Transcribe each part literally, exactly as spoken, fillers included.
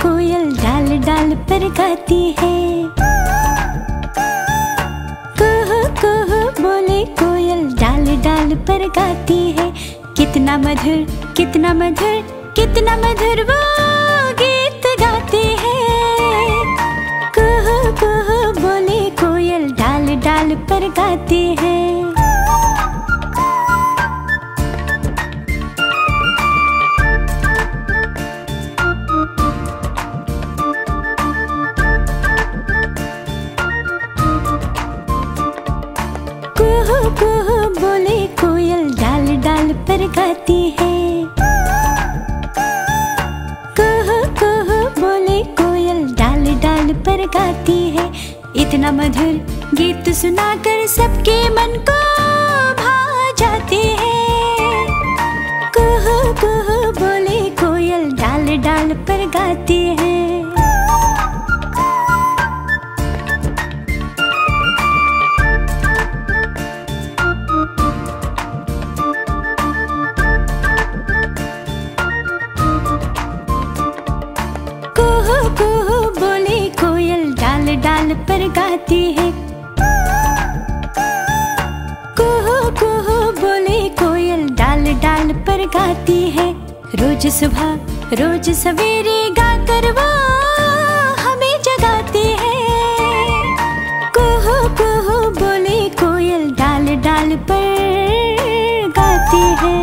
कोयल डाल डाल पर गाती है। कुहू कुहू बोले कोयल डाल डाल पर गाती है। कितना मधुर कितना मधुर कितना मधुर वो गीत गाते हैं। कुहू कुहू बोले कोयल डाल डाल पर गाती है। कुहू बोले कोयल डाल डाल पर गाती है। कुहू कुहू बोले कोयल डाल डाल पर गाती है। इतना मधुर गीत सुनाकर सबके मन को भा जाते हैं। कुहू कुहू बोले कोयल डाल डाल पर गाती है। डाल पर गाती है। कुहू कुहू बोले कोयल डाल डाल पर गाती है। रोज सुबह रोज सवेरे गाकर वो हमें जगाते हैं। कुहू कुहू बोले कोयल डाल डाल पर गाती है।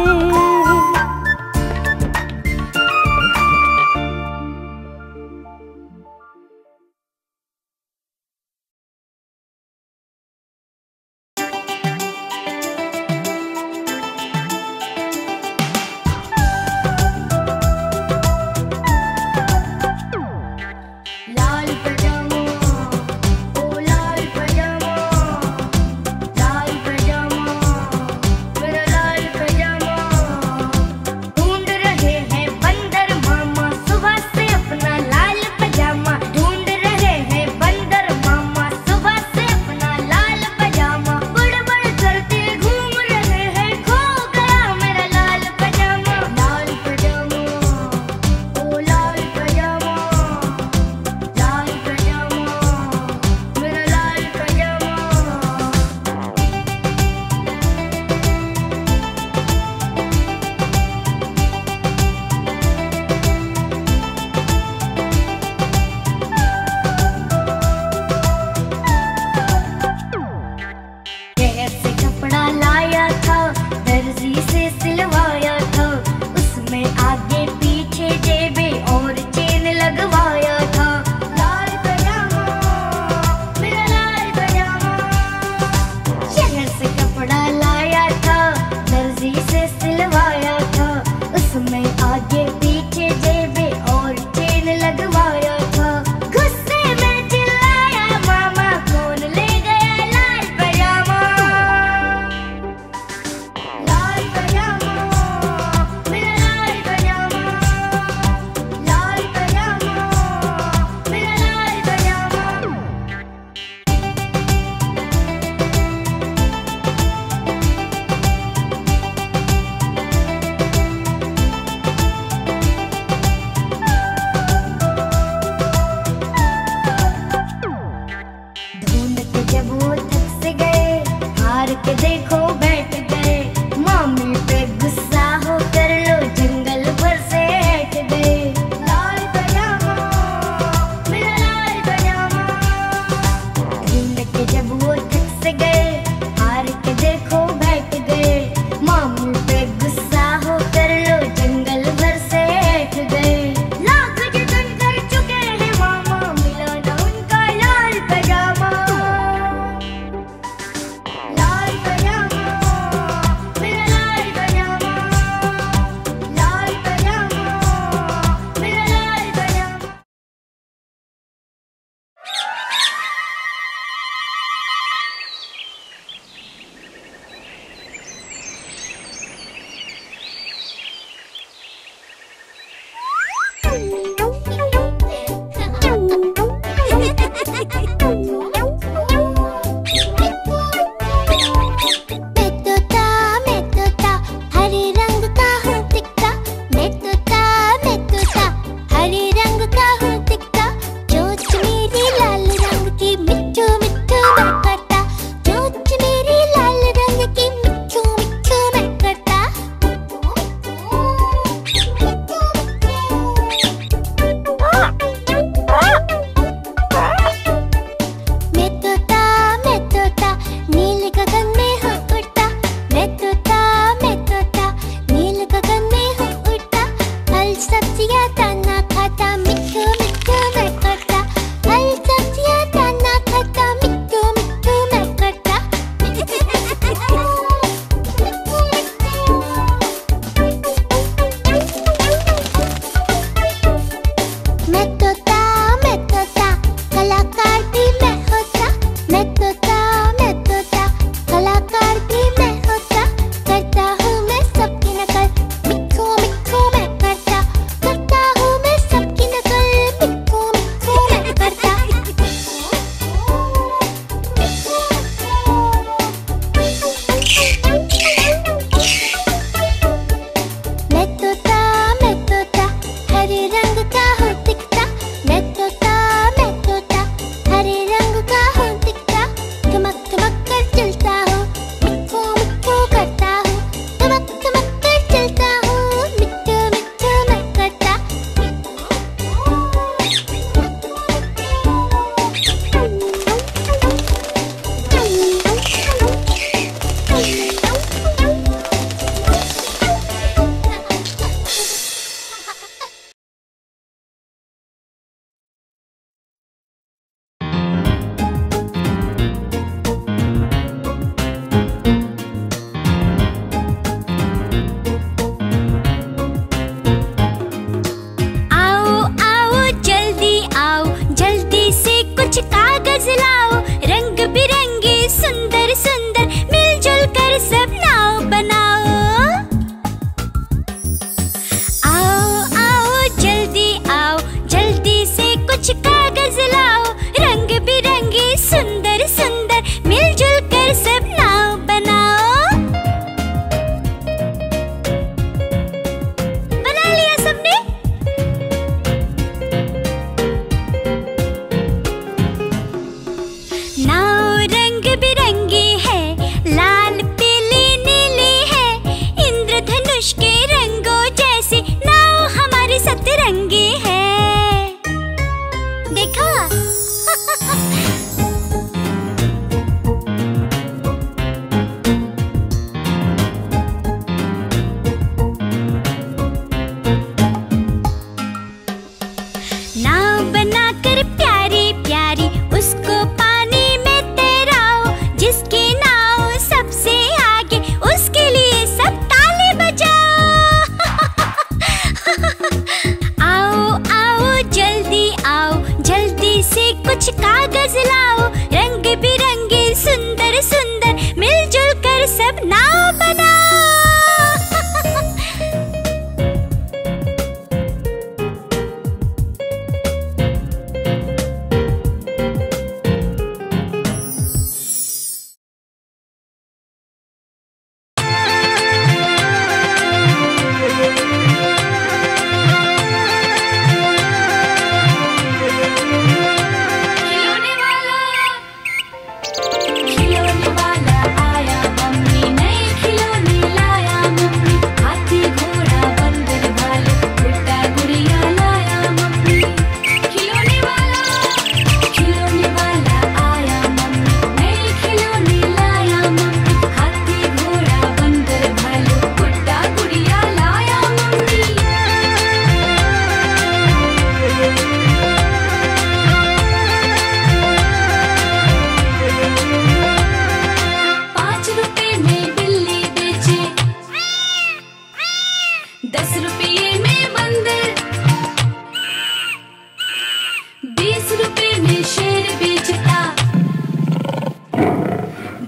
सुंदर, मिलजुल कर सब नाव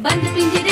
बंद पिंजरे